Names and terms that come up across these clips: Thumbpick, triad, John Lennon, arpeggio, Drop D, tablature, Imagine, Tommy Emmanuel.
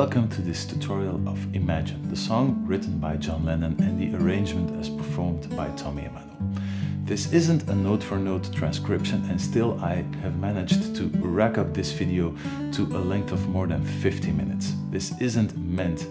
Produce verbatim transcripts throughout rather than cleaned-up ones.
Welcome to this tutorial of Imagine, the song written by John Lennon and the arrangement as performed by Tommy Emmanuel. This isn't a note-for-note transcription, and still I have managed to rack up this video to a length of more than fifty minutes. This isn't meant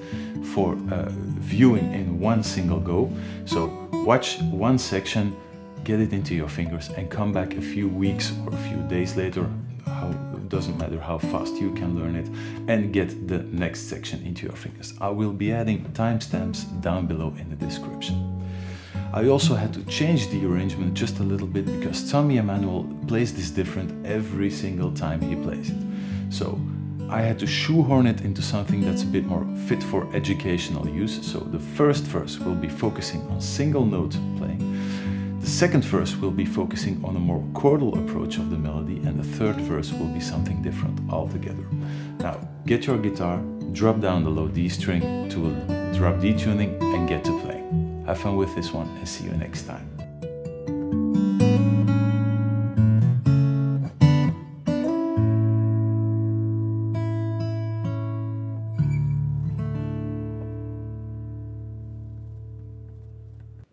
for uh, viewing in one single go, so watch one section, get it into your fingers and come back a few weeks or a few days later, how doesn't matter how fast you can learn it, and get the next section into your fingers. I will be adding timestamps down below in the description. I also had to change the arrangement just a little bit because Tommy Emmanuel plays this different every single time he plays it. So I had to shoehorn it into something that's a bit more fit for educational use. So the first verse will be focusing on single note playing. The second verse will be focusing on a more chordal approach of the melody, and the third verse will be something different altogether. Now, get your guitar, drop down the low D string to a drop D tuning and get to playing. Have fun with this one and see you next time.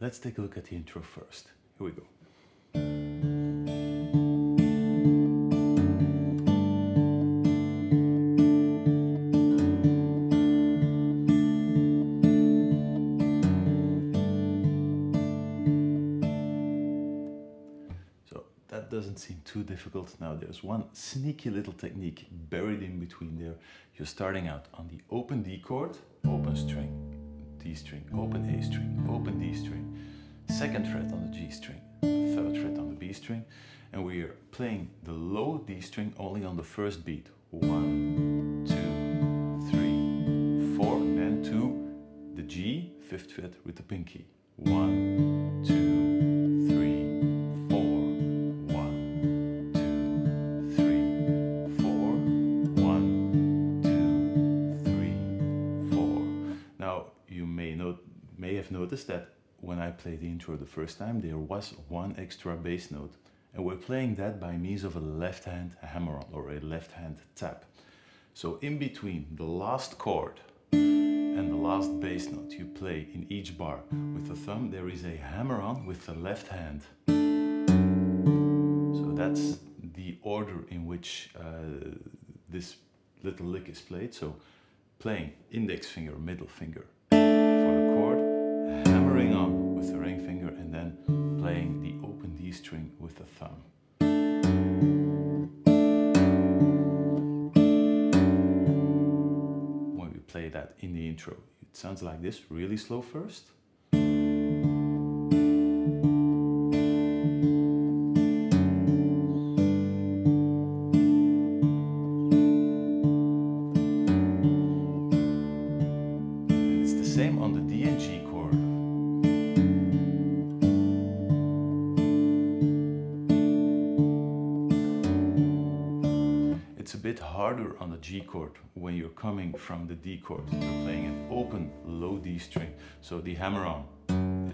Let's take a look at the intro first. Here we go. So that doesn't seem too difficult. Now there's one sneaky little technique buried in between there. You're starting out on the open D chord, open string, D string, open A string, open D string, second fret on the G string, third fret on the B string, and we are playing the low D string only on the first beat. One, two, three, four, and two, the G, fifth fret with the pinky. One, two, three, four, one, two, three, four, one, two, three, four. Now you may note, may have noticed that when I played the intro the first time, there was one extra bass note, and we're playing that by means of a left hand hammer-on or a left hand tap. So in between the last chord and the last bass note you play in each bar with the thumb, there is a hammer-on with the left hand. So that's the order in which uh, this little lick is played. So playing index finger, middle finger for the chord, hammering on with the ring finger, and then playing the open D string with the thumb. When we play that in the intro, it sounds like this, really slow first. Same on the D and G chord. It's a bit harder on the G chord when you're coming from the D chord. You're playing an open low D string, so the hammer-on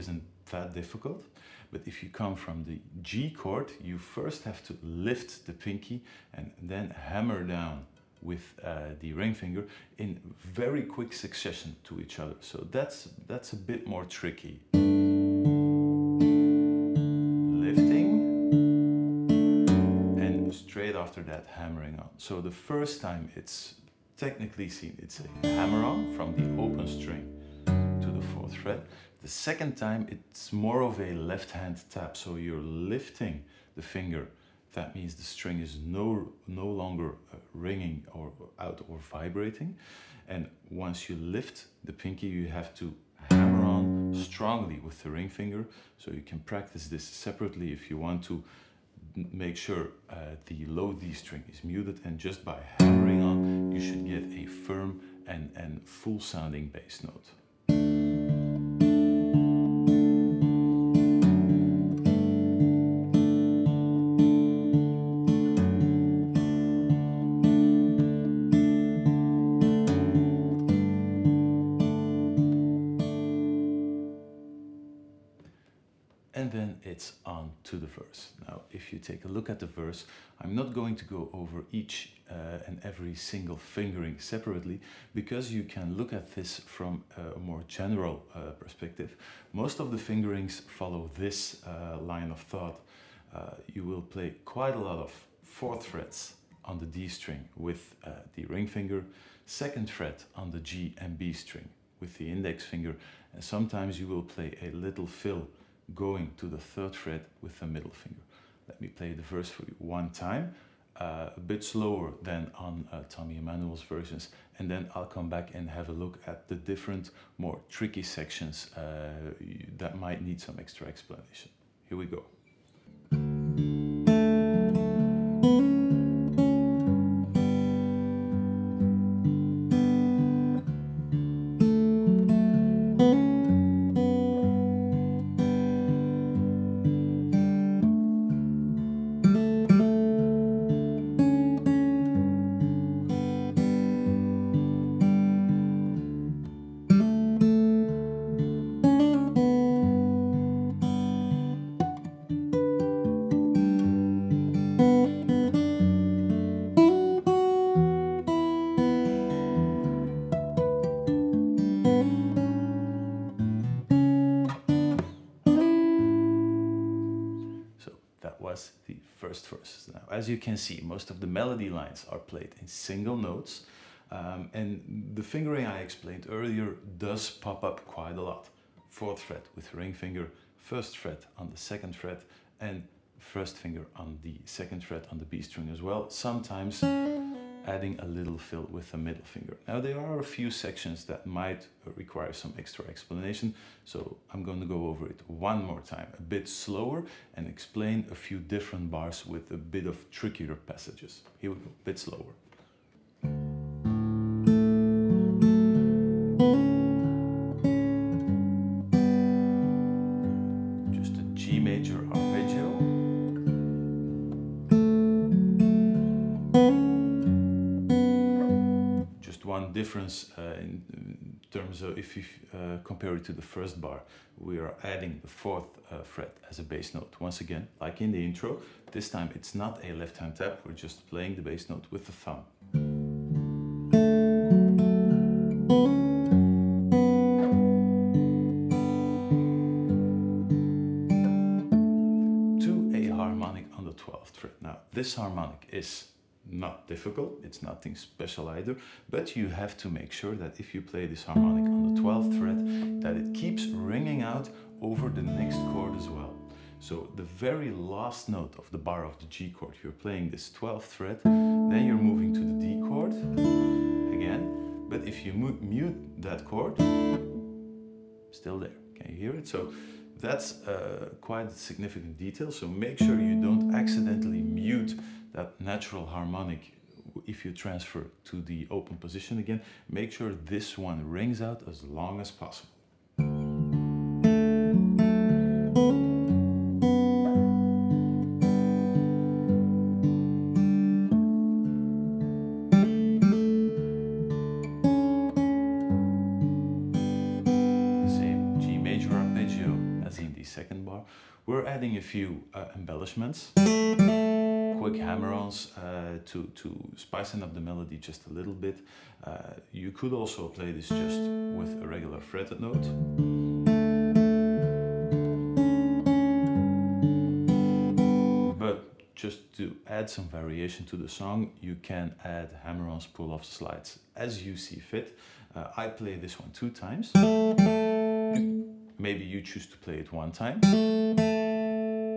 isn't that difficult. But if you come from the G chord, you first have to lift the pinky and then hammer down with uh, the ring finger in very quick succession to each other. So that's, that's a bit more tricky. Lifting and straight after that hammering on. So the first time it's technically seen, it's a hammer on from the open string to the fourth fret. The second time it's more of a left hand tap. So you're lifting the finger. That means the string is no, no longer uh, ringing or out or vibrating. And once you lift the pinky, you have to hammer on strongly with the ring finger. So you can practice this separately if you want to make sure uh, the low D string is muted. And just by hammering on, you should get a firm and, and full sounding bass note. It's on down to the verse. Now, if you take a look at the verse, I'm not going to go over each uh, and every single fingering separately, because you can look at this from a more general uh, perspective. Most of the fingerings follow this uh, line of thought. Uh, you will play quite a lot of fourth frets on the D string with uh, the ring finger, second fret on the G and B string with the index finger, and sometimes you will play a little fill going to the third fret with the middle finger. Let me play the verse for you one time, uh, a bit slower than on uh, Tommy Emmanuel's versions, and then I'll come back and have a look at the different, more tricky sections uh, that might need some extra explanation. Here we go. The first verse. Now, as you can see, most of the melody lines are played in single notes, um, and the fingering I explained earlier does pop up quite a lot. Fourth fret with ring finger, first fret on the second fret, and first finger on the second fret on the B string as well, sometimes adding a little fill with the middle finger. Now, there are a few sections that might require some extra explanation, so I'm going to go over it one more time, a bit slower, and explain a few different bars with a bit of trickier passages. Here we go, a bit slower. Just a G major arpeggio. One difference uh, in terms of if you uh, compare it to the first bar, we are adding the fourth uh, fret as a bass note. Once again, like in the intro, this time it's not a left-hand tap, we're just playing the bass note with the thumb. To a harmonic on the twelfth fret. Now, this harmonic is not difficult, it's nothing special either, but you have to make sure that if you play this harmonic on the twelfth fret, that it keeps ringing out over the next chord as well. So the very last note of the bar of the G chord, you're playing this twelfth fret, then you're moving to the D chord again, but if you mute that chord, still there. Can you hear it? So that's uh, quite a significant detail, so make sure you don't accidentally mute that natural harmonic. If you transfer to the open position again, make sure this one rings out as long as possible. Same G major arpeggio as in the second bar. We're adding a few uh, embellishments, quick hammer-ons uh, to, to spicing up the melody just a little bit. Uh, you could also play this just with a regular fretted note. But just to add some variation to the song, you can add hammer-ons, pull-offs, slides, as you see fit. Uh, I play this one two times. Maybe you choose to play it one time.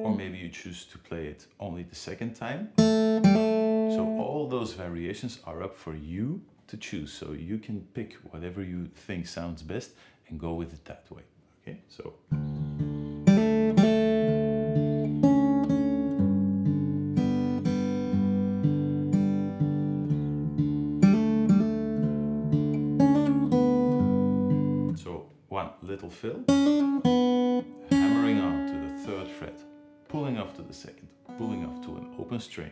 Or maybe you choose to play it only the second time. So all those variations are up for you to choose. So you can pick whatever you think sounds best and go with it that way. Okay, so. So one little fill, hammering on to the third fret, pulling off to the second, pulling off to an open string.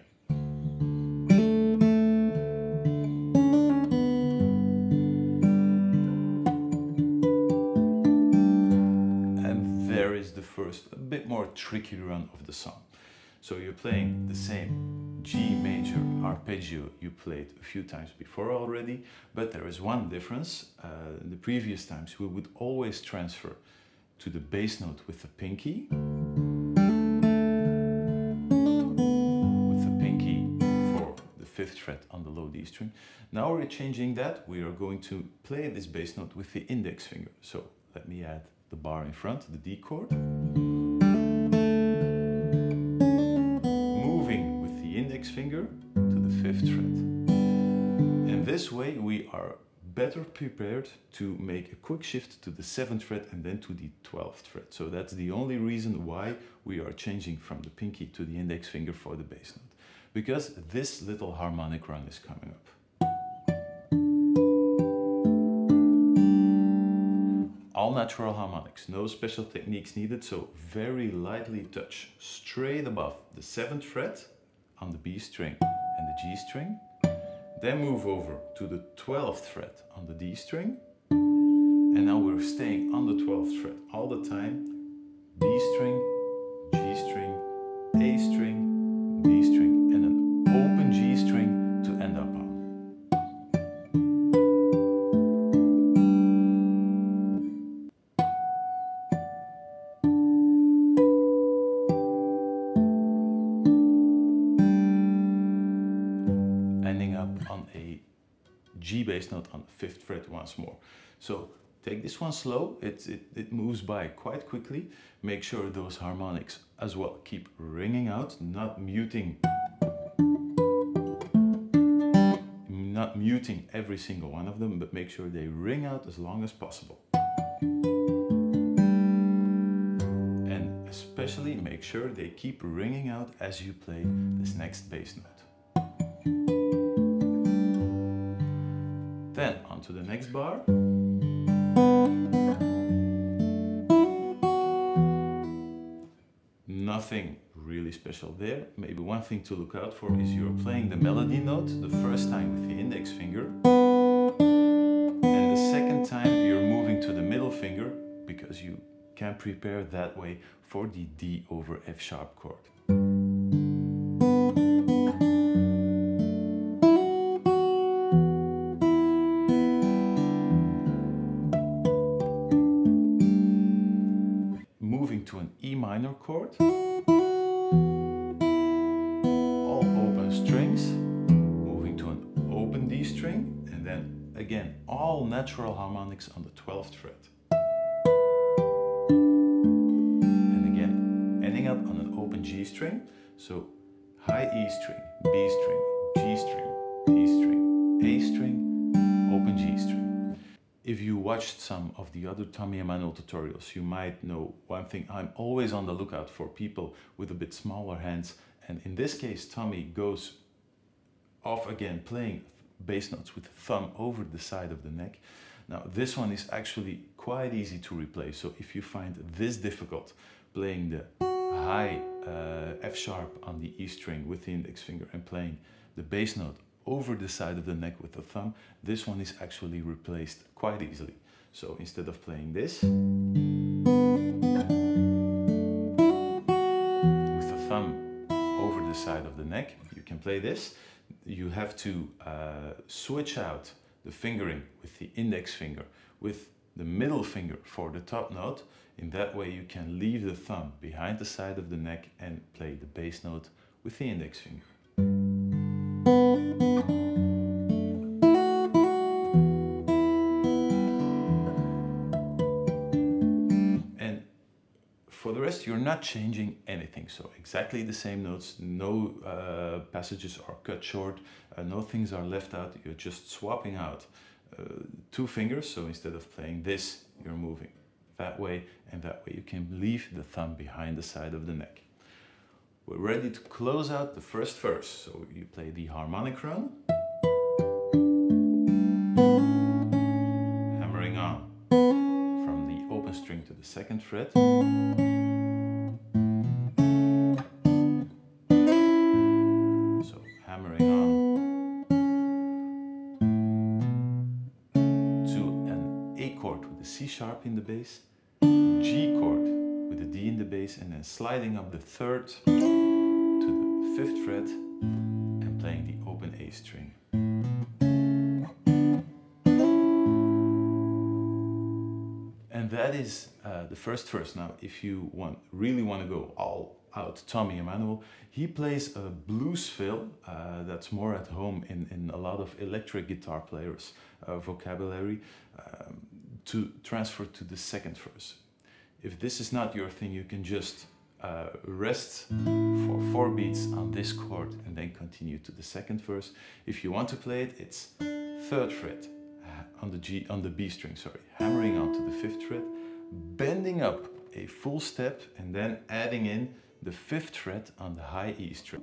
And there is the first bit more tricky run of the song. So you're playing the same G major arpeggio you played a few times before already, but there is one difference. Uh, the previous times we would always transfer to the bass note with the pinky, with the pinky for the fifth fret on the low D string. Now we're changing that. We are going to play this bass note with the index finger. So let me add the bar in front, the D chord. Moving with the index finger to the fifth fret. And this way we are better prepared to make a quick shift to the seventh fret and then to the twelfth fret. So that's the only reason why we are changing from the pinky to the index finger for the bass note. Because this little harmonic run is coming up. All natural harmonics, no special techniques needed, so very lightly touch straight above the seventh fret on the B string and the G string, then move over to the twelfth fret on the D string, and now we're staying on the twelfth fret all the time, B string, G string, A string, D string, and an open G string to end up on. G bass note on the fifth fret once more. So take this one slow, it, it, it moves by quite quickly. Make sure those harmonics as well keep ringing out, not muting, not muting every single one of them, but make sure they ring out as long as possible. And especially make sure they keep ringing out as you play this next bass note. Then onto the next bar. Nothing really special there. Maybe one thing to look out for is you're playing the melody note the first time with the index finger, and the second time you're moving to the middle finger because you can prepare that way for the D over F sharp chord. To an E minor chord, all open strings, moving to an open D string, and then again all natural harmonics on the twelfth fret. And again ending up on an open G string, so high E string, B string, G string, D string, A string, open G string. If you watched some of the other Tommy Emmanuel tutorials, you might know one thing. I'm always on the lookout for people with a bit smaller hands. And in this case, Tommy goes off again, playing bass notes with the thumb over the side of the neck. Now, this one is actually quite easy to replace. So if you find this difficult, playing the high uh, F sharp on the E string with the index finger and playing the bass note over the side of the neck with the thumb, this one is actually replaced quite easily. So instead of playing this with the thumb over the side of the neck, you can play this. You have to uh, switch out the fingering with the index finger with the middle finger for the top note. In that way you can leave the thumb behind the side of the neck and play the bass note with the index finger. For the rest, you're not changing anything. So exactly the same notes, no uh, passages are cut short, uh, no things are left out. You're just swapping out uh, two fingers. So instead of playing this, you're moving that way and that way. You can leave the thumb behind the side of the neck. We're ready to close out the first verse. So you play the harmonic run. Hammering on from the open string to the second fret. Chord with the C sharp in the bass, G chord with the D D in the bass and then sliding up the third to the fifth fret and playing the open A string. And that is uh, the first verse. Now, if you want really want to go all out, Tommy Emmanuel, he plays a blues fill uh, that's more at home in, in a lot of electric guitar players' uh, vocabulary, um, to transfer to the second verse. If this is not your thing, you can just uh, rest for four beats on this chord and then continue to the second verse. If you want to play it, it's third fret. On the G, on the B string, sorry, hammering onto the fifth fret, bending up a full step, and then adding in the fifth fret on the high E string.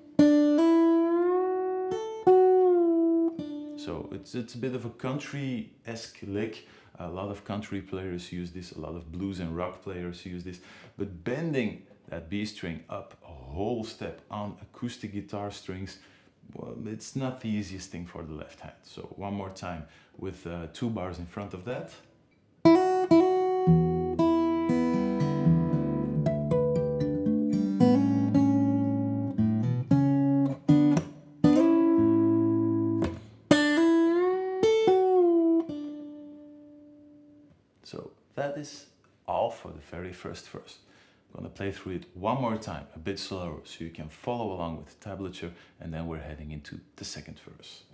So it's it's a bit of a country-esque lick. A lot of country players use this. A lot of blues and rock players use this. But bending that B string up a whole step on acoustic guitar strings, well, it's not the easiest thing for the left hand. So one more time with uh, two bars in front of that. So that is all for the very first verse. I'm going to play through it one more time, a bit slower, so you can follow along with the tablature, and then we're heading into the second verse.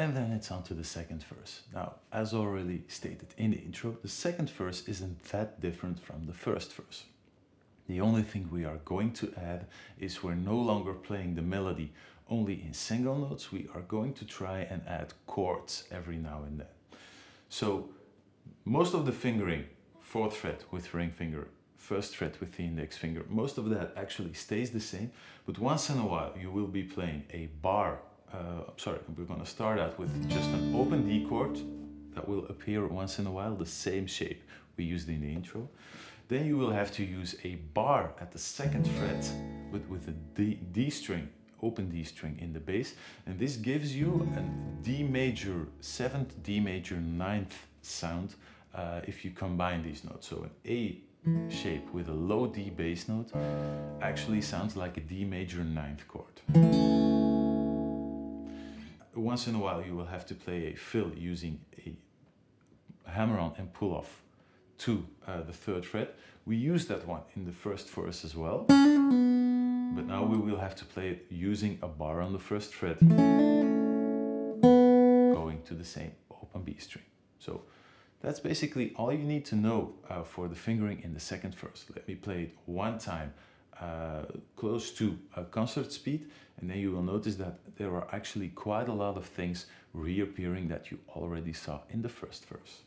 And then it's on to the second verse. Now, as already stated in the intro, the second verse isn't that different from the first verse. The only thing we are going to add is we're no longer playing the melody only in single notes. We are going to try and add chords every now and then. So most of the fingering, fourth fret with ring finger, first fret with the index finger, most of that actually stays the same, but once in a while you will be playing a bar. Uh, sorry, we're going to start out with just an open D chord that will appear once in a while, the same shape we used in the intro. Then you will have to use a bar at the second fret with, with a D, D string, open D string in the bass, and this gives you a D major seventh, D major ninth sound uh, if you combine these notes. So an A shape with a low D bass note actually sounds like a D major ninth chord. Once in a while you will have to play a fill using a hammer-on and pull-off to uh, the third fret. We used that one in the first verse as well, but now we will have to play it using a bar on the first fret, going to the same open B string. So that's basically all you need to know uh, for the fingering in the second verse. Let me play it one time. Uh, close to uh, concert speed, and then you will notice that there are actually quite a lot of things reappearing that you already saw in the first verse.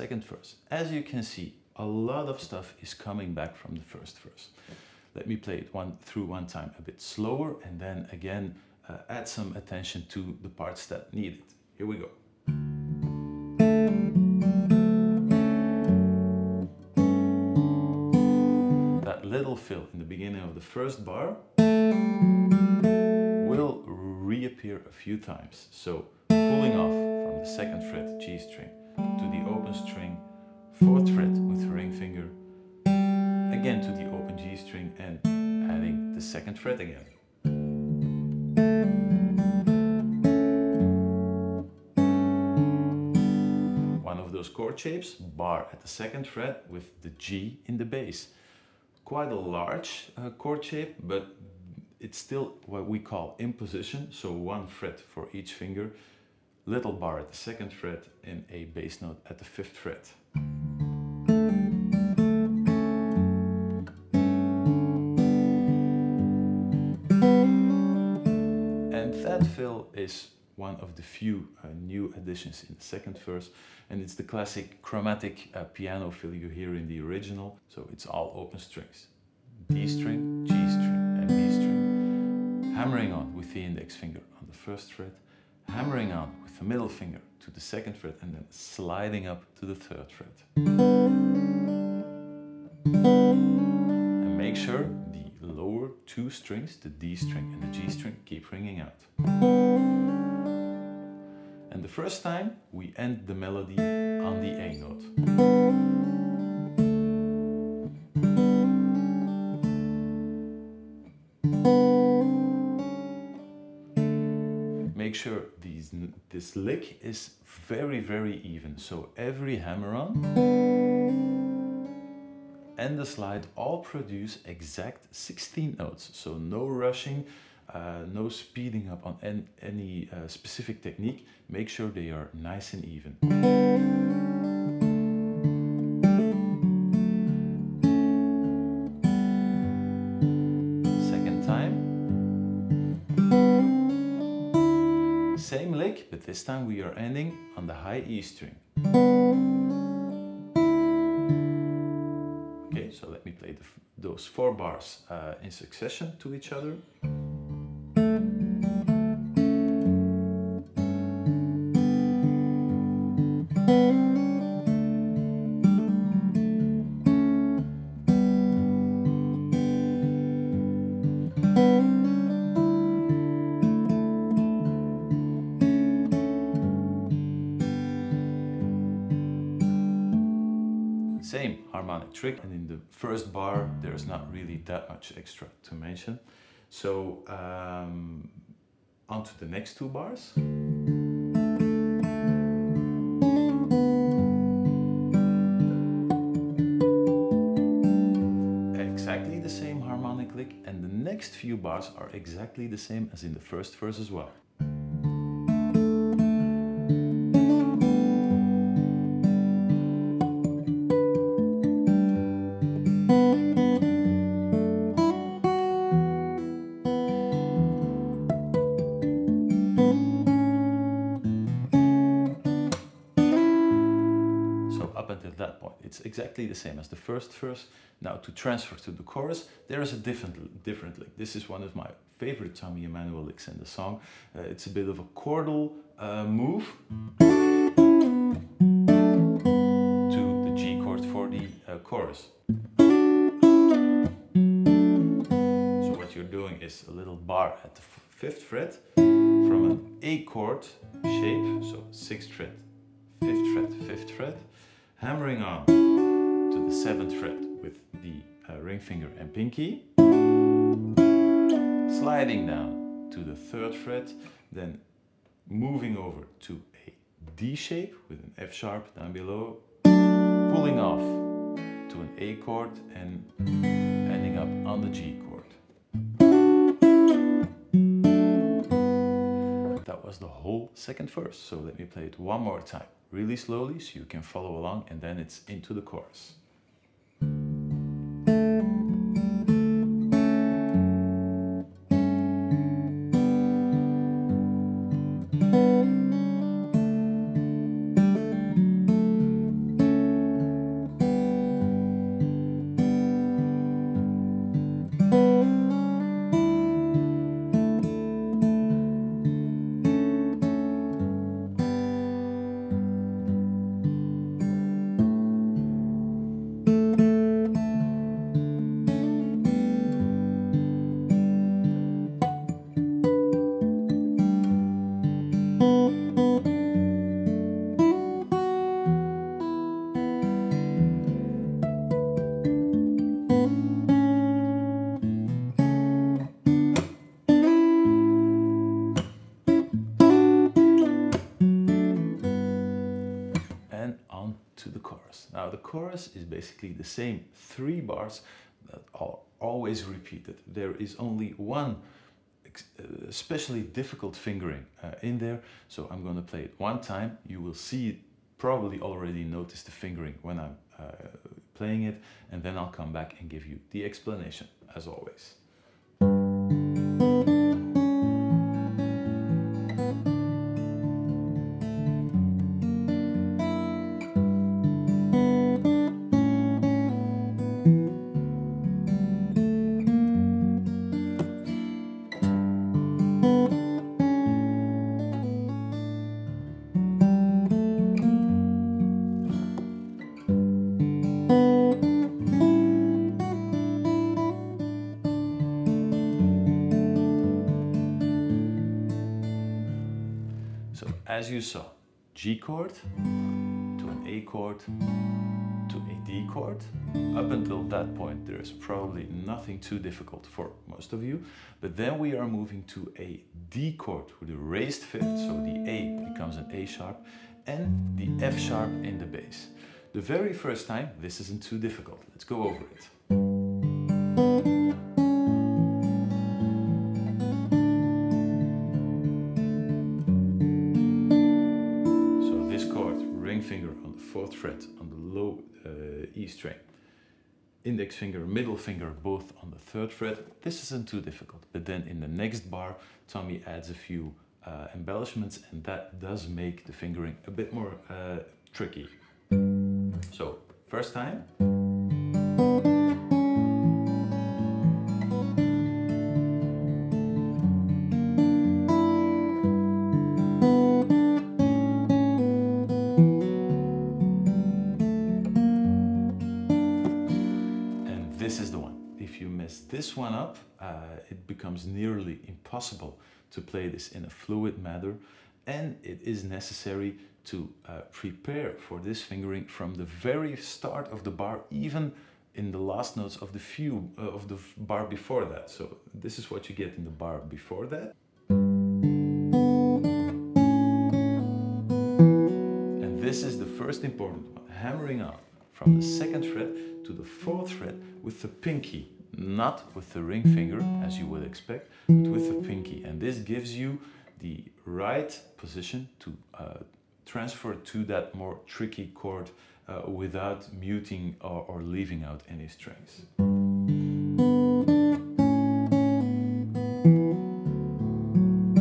Second verse. As you can see, a lot of stuff is coming back from the first verse. Let me play it one through one time a bit slower, and then again uh, add some attention to the parts that need it. Here we go. That little fill in the beginning of the first bar will reappear a few times. So pulling off from the second fret G string to the open string, fourth fret with the ring finger, again to the open G string and adding the second fret again. One of those chord shapes, bar at the second fret with the G in the bass. Quite a large uh, chord shape, but it's still what we call imposition, so one fret for each finger, little bar at the second fret and a bass note at the fifth fret. And that fill is one of the few uh, new additions in the second verse, and it's the classic chromatic uh, piano fill you hear in the original, so it's all open strings. D string, G string and B string, hammering on with the index finger on the first fret, hammering on with the middle finger to the second fret and then sliding up to the third fret. And make sure the lower two strings, the D string and the G string, keep ringing out. And the first time we end the melody on the A note. Make sure these, this lick is very, very even. So every hammer-on and the slide all produce exact sixteen notes. So no rushing, uh, no speeding up on en any uh, specific technique. Make sure they are nice and even. Second time. Same lick, but this time we are ending on the high E string. Okay, so let me play the, those four bars uh, in succession to each other. Same harmonic trick, and in the first bar there's not really that much extra to mention. So um, on to the next two bars. Exactly the same harmonic lick, and the next few bars are exactly the same as in the first verse as well. It's exactly the same as the first verse. Now to transfer to the chorus, there is a different, different lick. This is one of my favorite Tommy Emmanuel licks in the song. Uh, it's a bit of a chordal uh, move to the G chord for the uh, chorus. So what you're doing is a little bar at the fifth fret from an A chord shape, so sixth fret, fifth fret, fifth fret. Hammering on to the seventh fret with the uh, ring finger and pinky, sliding down to the third fret, then moving over to a D shape with an F sharp down below, pulling off to an A chord and ending up on the G chord. That was the whole second verse, so let me play it one more time. Really slowly so you can follow along, and then it's into the chorus. the chorus. Now the chorus is basically the same three bars that are always repeated. There is only one especially difficult fingering uh, in there, so I'm going to play it one time. You will see, probably already notice the fingering when I'm uh, playing it, and then I'll come back and give you the explanation as always. As you saw, G chord to an A chord to a D chord. Up until that point there is probably nothing too difficult for most of you, but then we are moving to a D chord with a raised fifth, so the A becomes an A sharp and the F sharp in the bass. The very first time this isn't too difficult. Let's go over it. Fourth fret on the low uh, E string, index finger, middle finger both on the third fret. This isn't too difficult, but then in the next bar Tommy adds a few uh, embellishments, and that does make the fingering a bit more uh, tricky. So first time, this one up, uh, it becomes nearly impossible to play this in a fluid manner, and it is necessary to uh, prepare for this fingering from the very start of the bar, even in the last notes of the few uh, of the bar before that. So this is what you get in the bar before that, and this is the first important one, hammering on from the second fret to the fourth fret with the pinky. Not with the ring finger, as you would expect, but with the pinky. And this gives you the right position to uh, transfer to that more tricky chord uh, without muting or, or leaving out any strings.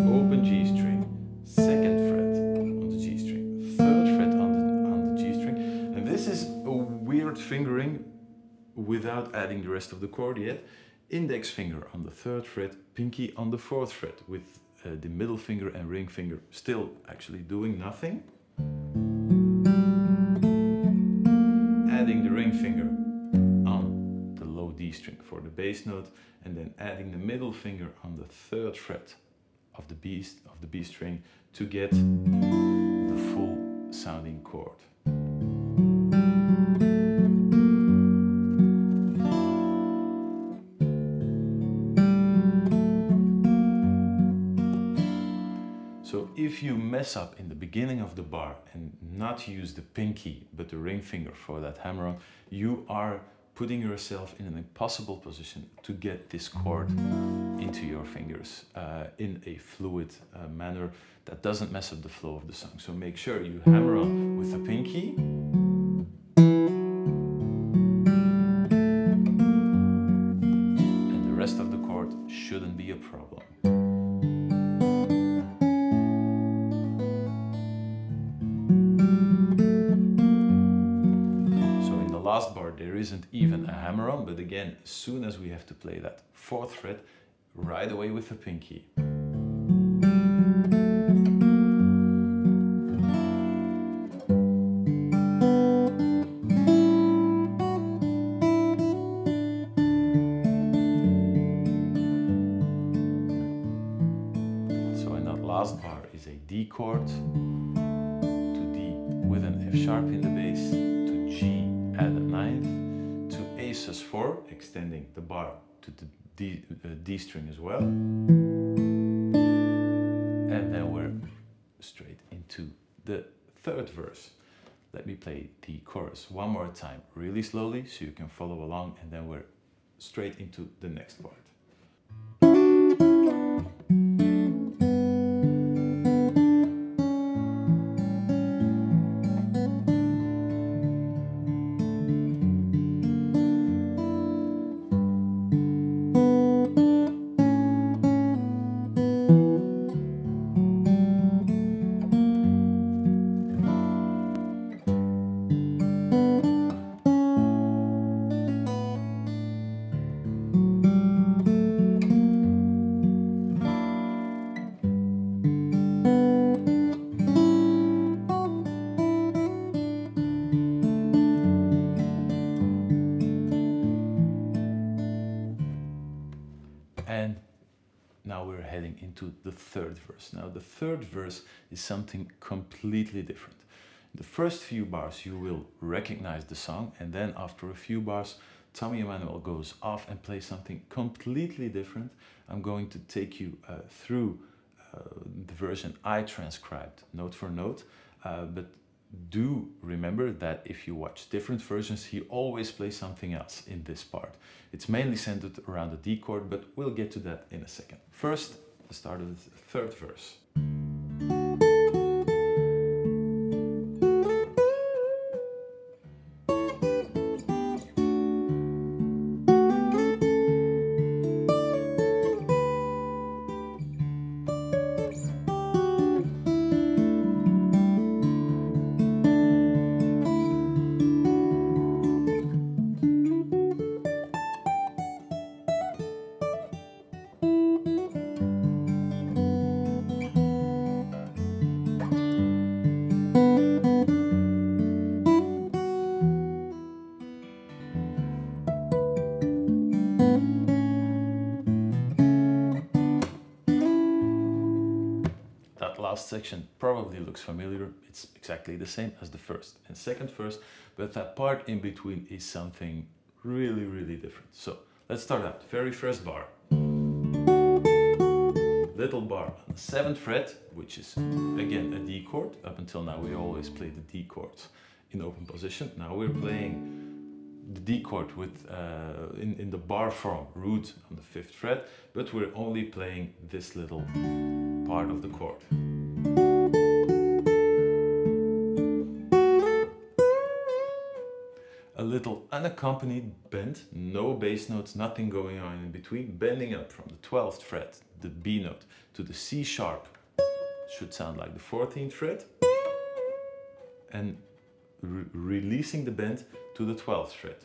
Open G string, second fret on the G string, third fret on the, on the G string. And this is a weird fingering without adding the rest of the chord yet. Index finger on the third fret, pinky on the fourth fret with uh, the middle finger and ring finger still actually doing nothing. Adding the ring finger on the low D string for the bass note, and then adding the middle finger on the third fret of the B, of the B string to get the full sounding chord. If you mess up in the beginning of the bar and not use the pinky but the ring finger for that hammer on, you are putting yourself in an impossible position to get this chord into your fingers uh, in a fluid uh, manner that doesn't mess up the flow of the song. So make sure you hammer on with the pinky, and the rest of the chord shouldn't be a problem. There isn't even a hammer-on, but again, as soon as we have to play that fourth fret, right away with the pinky. So in that last bar is a D chord to D with an F sharp in the bass, to G at the ninth, to A sus four, extending the bar to the D, uh, D string as well, and then we're straight into the third verse. Let me play the chorus one more time, really slowly, so you can follow along, and then we're straight into the next part. And now we're heading into the third verse. Now the third verse is something completely different. In the first few bars you will recognize the song, and then after a few bars Tommy Emmanuel goes off and plays something completely different. I'm going to take you uh, through uh, the version I transcribed note for note, uh, but do remember that if you watch different versions, he always plays something else in this part. It's mainly centered around the D chord, but we'll get to that in a second. First, the start of the third verse. Section probably looks familiar. It's exactly the same as the first and second verse, but that part in between is something really, really different. So let's start out. Very first bar. Little bar on the seventh fret, which is again a D chord. Up until now we always play the D chords in open position. Now we're playing the D chord with, uh, in, in the bar form, root on the fifth fret, but we're only playing this little part of the chord. A little unaccompanied bend, no bass notes, nothing going on in between, bending up from the twelfth fret, the B note, to the C sharp, should sound like the fourteenth fret, and re releasing the bend to the twelfth fret.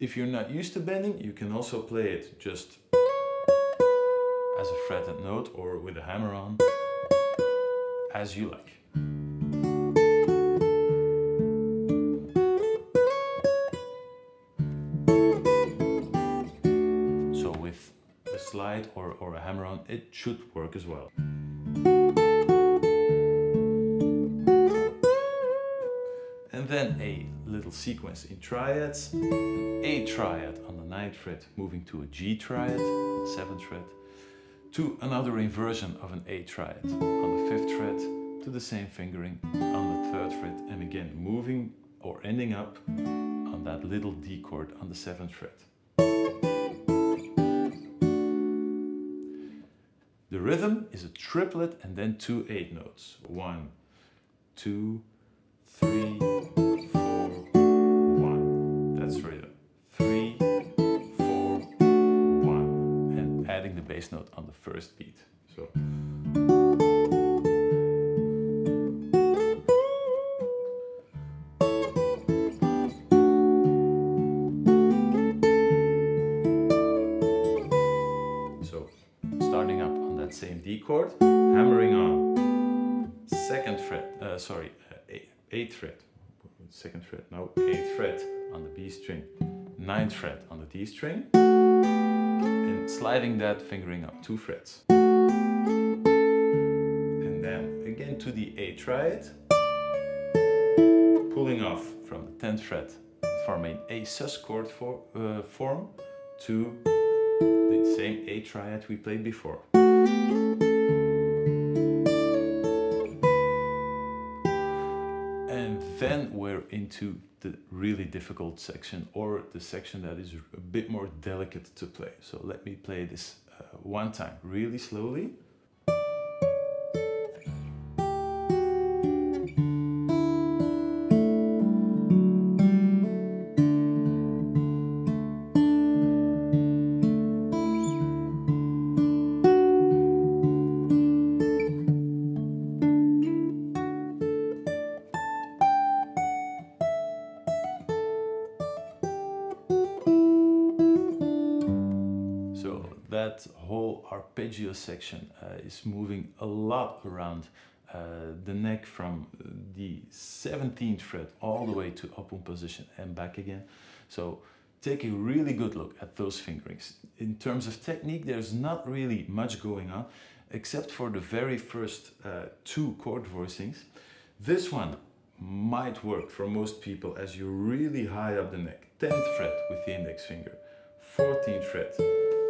If you're not used to bending, you can also play it just as a fretted note or with a hammer-on, as you like. So with a slide or, or a hammer-on, it should work as well. And then a little sequence in triads, an A triad on the ninth fret, moving to a G triad on the seventh fret, to another inversion of an A triad on the fifth fret, to the same fingering on the third fret, and again moving or ending up on that little D chord on the seventh fret. The rhythm is a triplet and then two eighth notes. One, two, three, four, one. That's rhythm. Three, adding the bass note on the first beat. So. so starting up on that same D chord, hammering on second fret, uh, sorry, uh, eight, eighth fret, second fret, no, eighth fret on the B string, ninth fret on the D string, sliding that fingering up two frets, and then again to the A triad, pulling off from the tenth fret, forming a sus chord for, uh, form to the same A triad we played before. then we're into the really difficult section, or the section that is a bit more delicate to play. So let me play this uh, one time really slowly. That whole arpeggio section uh, is moving a lot around uh, the neck from the seventeenth fret all the way to open position and back again. So take a really good look at those fingerings. In terms of technique, there's not really much going on except for the very first uh, two chord voicings. This one might work for most people as you're really high up the neck. tenth fret with the index finger, fourteenth fret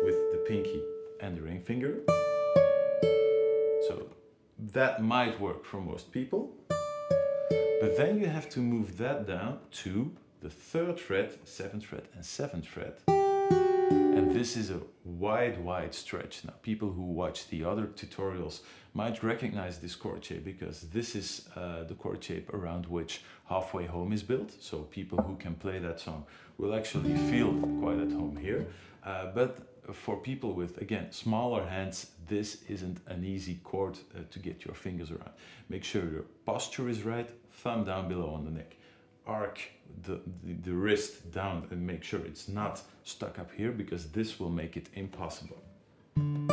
with the pinky and the ring finger. So that might work for most people. But then you have to move that down to the third fret, seventh fret and seventh fret. And this is a wide, wide stretch. Now, people who watch the other tutorials might recognize this chord shape, because this is uh, the chord shape around which Halfway Home is built. So people who can play that song will actually feel quite at home here. Uh, but for people with, again, smaller hands, this isn't an easy chord uh, to get your fingers around. Make sure your posture is right, thumb down below on the neck. Arc the, the, the wrist down and make sure it's not stuck up here, because this will make it impossible. And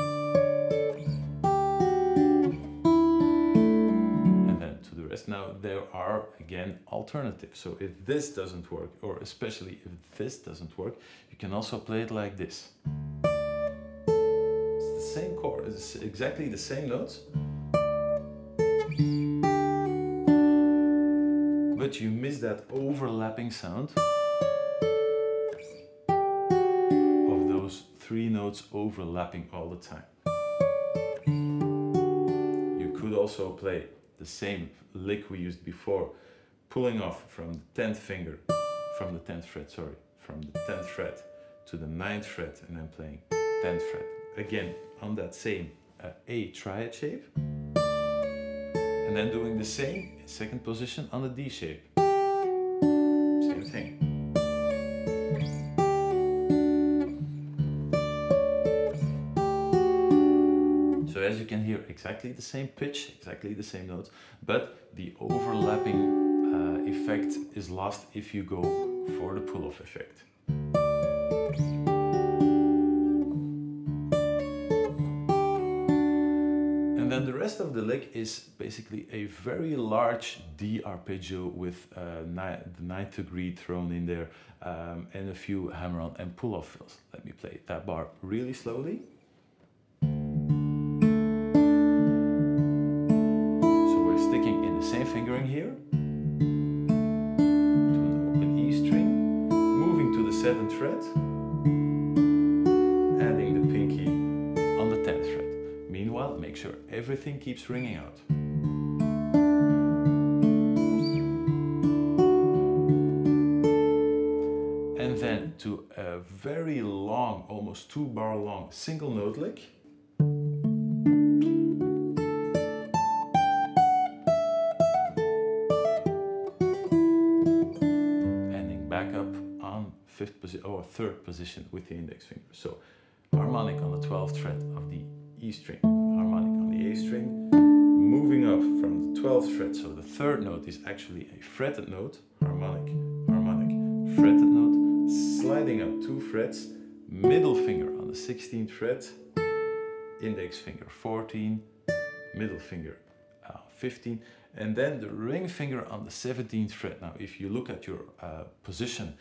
then to the rest. Now, there are, again, alternatives. So if this doesn't work, or especially if this doesn't work, you can also play it like this. Same chord, it's exactly the same notes, but you miss that overlapping sound of those three notes overlapping all the time. You could also play the same lick we used before, pulling off from the tenth finger, from the tenth fret, sorry, from the tenth fret to the ninth fret, and then playing tenth fret. Again, on that same uh, A triad shape, and then doing the same in second position on the D shape. Same thing. So as you can hear, exactly the same pitch, exactly the same notes, but the overlapping uh, effect is lost if you go for the pull-off effect. Then the rest of the lick is basically a very large D arpeggio with uh, the ninth degree thrown in there, um, and a few hammer-on and pull-off fills. Let me play that bar really slowly. So we're sticking in the same fingering here, to an open E string, moving to the seventh fret, adding the pinky on the tenth fret. Meanwhile, make sure everything keeps ringing out. And then to a very long, almost two bar long single note lick. Ending back up on fifth position or third position with the index finger. So harmonic on the twelfth fret of the E string, harmonic on the A string, moving up from the twelfth fret, so the third note is actually a fretted note, harmonic, harmonic, fretted note, sliding up two frets, middle finger on the sixteenth fret, index finger fourteen, middle finger uh, fifteen, and then the ring finger on the seventeenth fret. Now, if you look at your uh, position,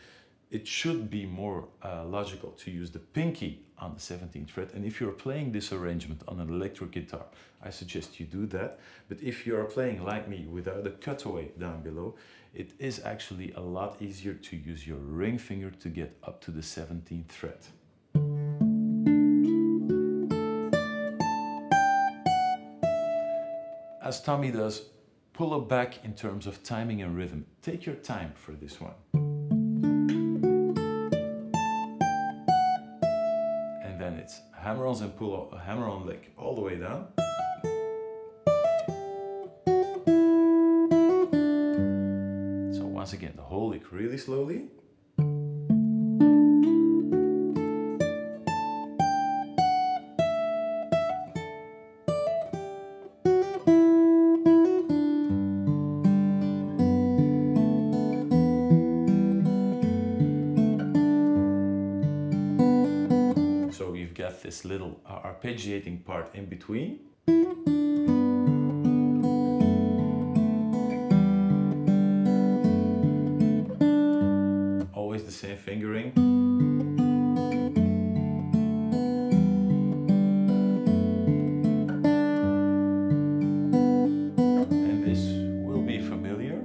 it should be more uh, logical to use the pinky on the seventeenth fret. And if you're playing this arrangement on an electric guitar, I suggest you do that. But if you're playing like me without a cutaway down below, it is actually a lot easier to use your ring finger to get up to the seventeenth fret. As Tommy does, pull it back in terms of timing and rhythm. Take your time for this one. And then it's hammer-ons and pull a hammer-on lick all the way down. So once again, the whole lick really slowly. This little arpeggiating part in between. Always the same fingering. And this will be familiar.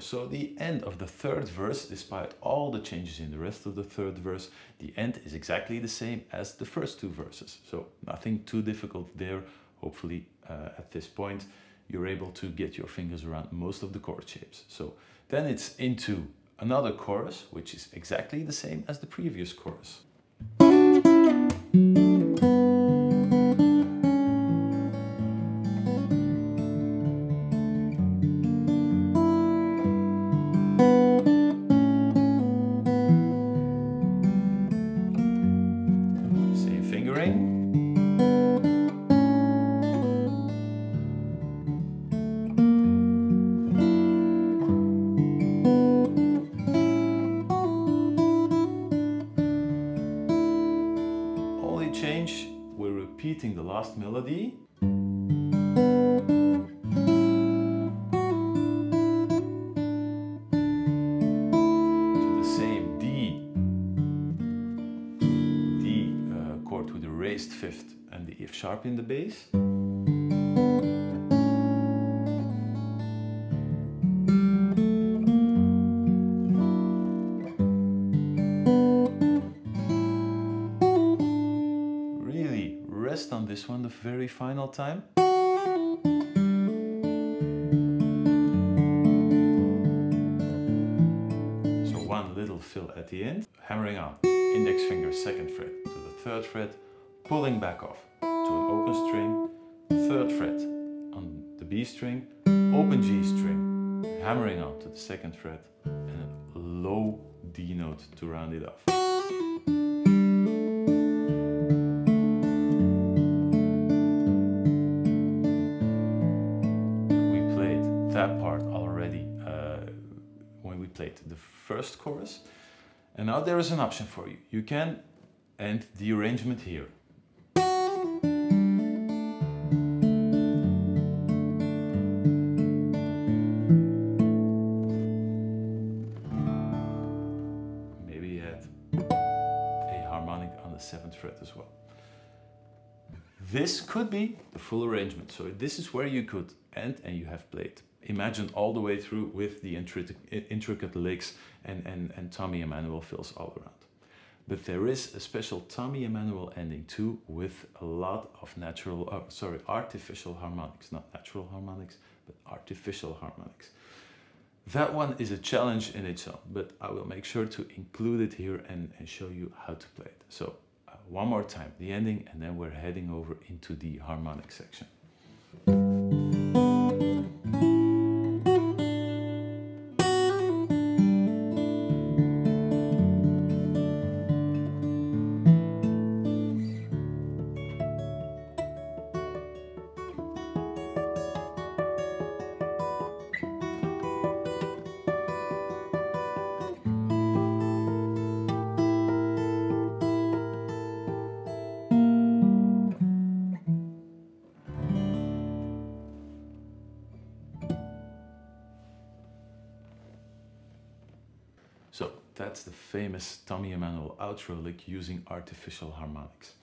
So the end of the third verse, despite all the changes in the rest of the third verse, the end is exactly the same as the first two verses. So nothing too difficult there. Hopefully uh, at this point you're able to get your fingers around most of the chord shapes. So then it's into another chorus, which is exactly the same as the previous chorus. Change, we're repeating the last melody. To the same D, D uh, chord with the raised fifth and the F sharp in the bass. On this one, the very final time. So one little fill at the end, hammering on, index finger second fret to the third fret, pulling back off to an open string, third fret on the B string, open G string, hammering on to the second fret, and a low D note to round it off. That part already uh, when we played the first chorus. And now there is an option for you. You can end the arrangement here. Maybe add a harmonic on the seventh fret as well. This could be the full arrangement. So this is where you could end and you have played Imagine all the way through with the intricate licks and, and, and Tommy Emmanuel fills all around. But there is a special Tommy Emmanuel ending too, with a lot of natural, uh, sorry, artificial harmonics, not natural harmonics, but artificial harmonics. That one is a challenge in itself, but I will make sure to include it here and, and show you how to play it. So uh, one more time, the ending, and then we're heading over into the harmonic section. So that's the famous Tommy Emmanuel outro lick using artificial harmonics.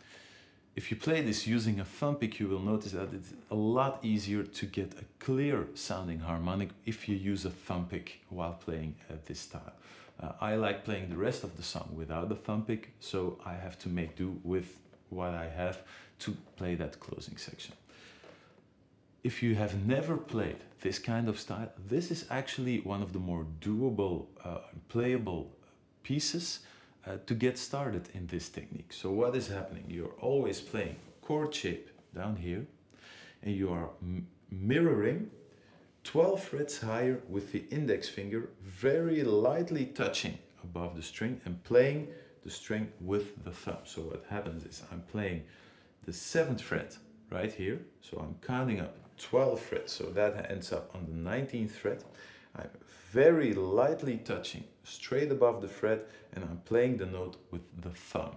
If you play this using a thumb pick, you will notice that it's a lot easier to get a clear sounding harmonic if you use a thumb pick while playing uh, this style. Uh, I like playing the rest of the song without the thumb pick, so I have to make do with what I have to play that closing section. If you have never played this kind of style, this is actually one of the more doable, uh, playable pieces Uh, to get started in this technique. So what is happening? You're always playing chord shape down here, and you are mirroring twelve frets higher with the index finger, very lightly touching above the string and playing the string with the thumb. So what happens is I'm playing the seventh fret right here, so I'm counting up twelve frets, so that ends up on the nineteenth fret. I'm very lightly touching straight above the fret, and I'm playing the note with the thumb.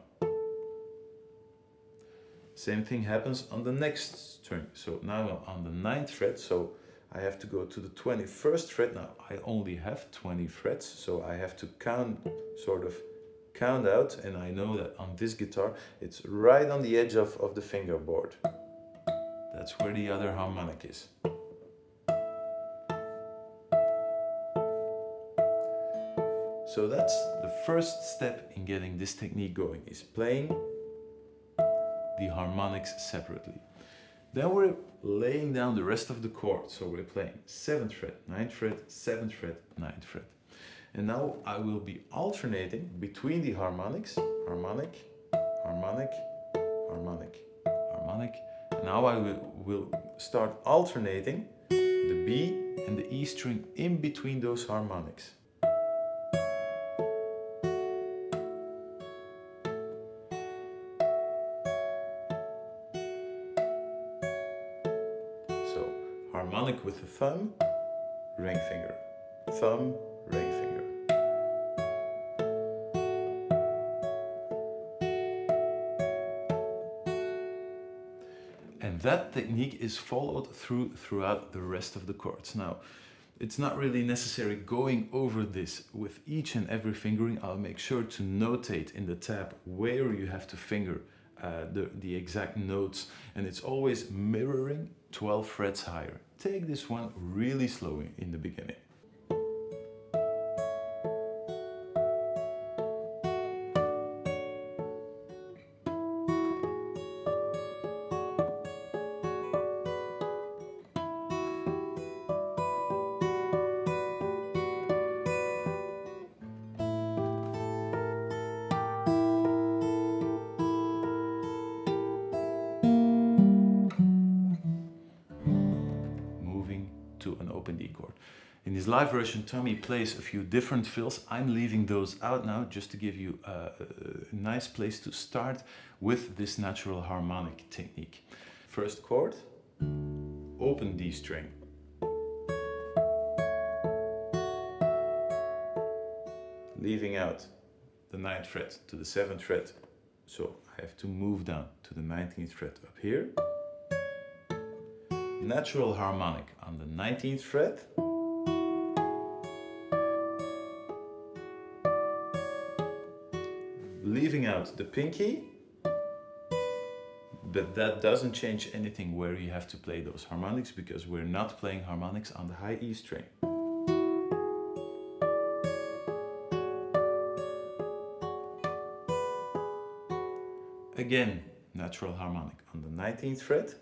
Same thing happens on the next string. So now I'm on the ninth fret, so I have to go to the twenty-first fret. Now I only have twenty frets, so I have to count, sort of count out, and I know that on this guitar it's right on the edge of, of the fingerboard. That's where the other harmonic is. So that's the first step in getting this technique going, is playing the harmonics separately. Then we're laying down the rest of the chord. So we're playing seventh fret, ninth fret, seventh fret, ninth fret. And now I will be alternating between the harmonics, harmonic, harmonic, harmonic, harmonic. And now I will, will start alternating the B and the E string in between those harmonics. Harmonic with the thumb, ring finger, thumb, ring finger. And that technique is followed through throughout the rest of the chords. Now, it's not really necessary going over this with each and every fingering. I'll make sure to notate in the tab where you have to finger Uh, the, the exact notes, and it's always mirroring twelve frets higher. Take this one really slow in the beginning. To an open D chord. In his live version, Tommy plays a few different fills. I'm leaving those out now just to give you a, a nice place to start with this natural harmonic technique. First chord, open D string. Leaving out the ninth fret to the seventh fret. So I have to move down to the nineteenth fret up here. Natural harmonic on the nineteenth fret, leaving out the pinky, but that doesn't change anything where you have to play those harmonics, because we're not playing harmonics on the high E string. Again, natural harmonic on the nineteenth fret,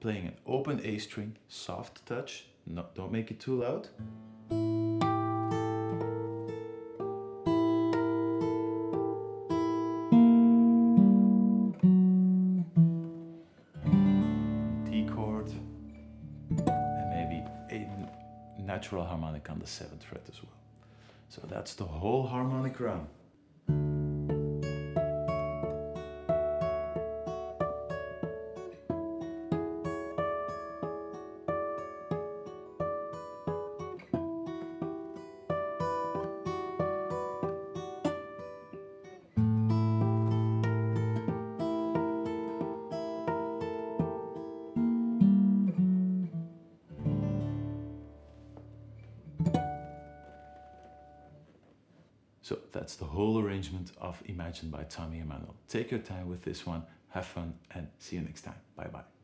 playing an open A string, soft touch, no, don't make it too loud. D chord, and maybe a natural harmonic on the seventh fret as well. So that's the whole harmonic round. So that's the whole arrangement of Imagine by Tommy Emmanuel. Take your time with this one, have fun, and see you next time. Bye bye.